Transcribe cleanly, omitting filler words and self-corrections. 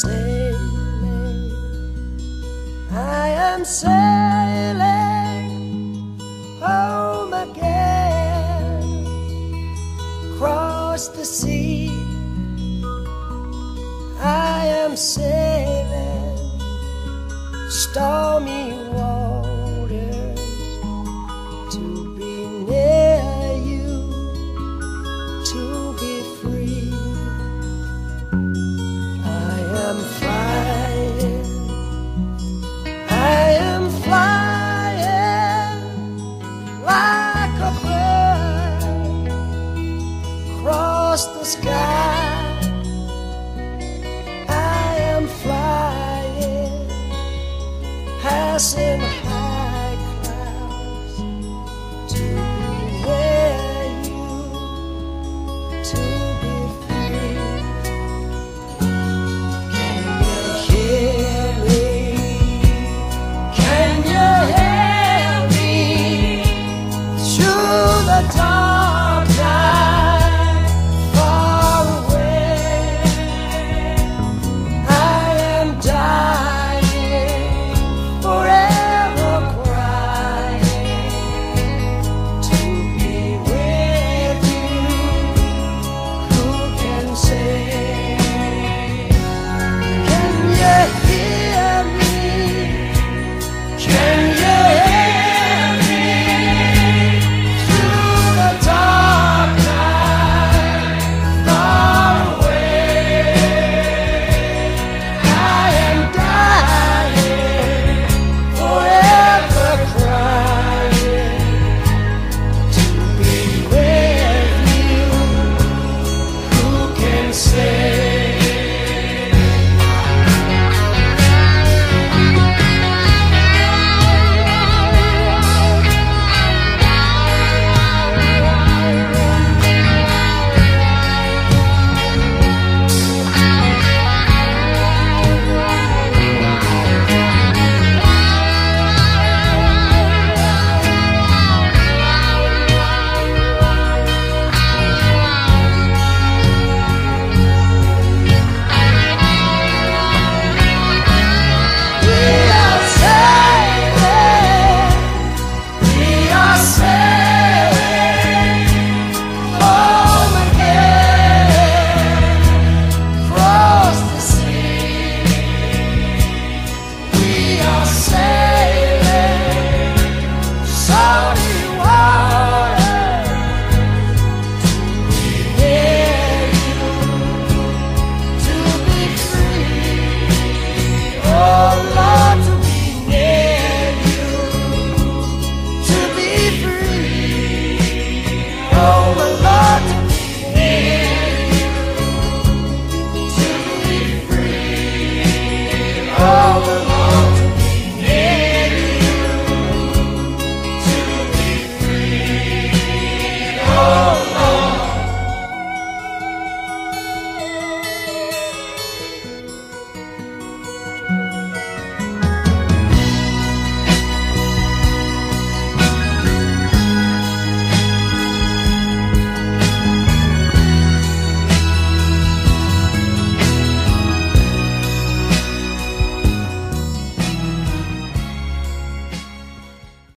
sailing, I am sailing home again. Across the sea, I am sailing stormy.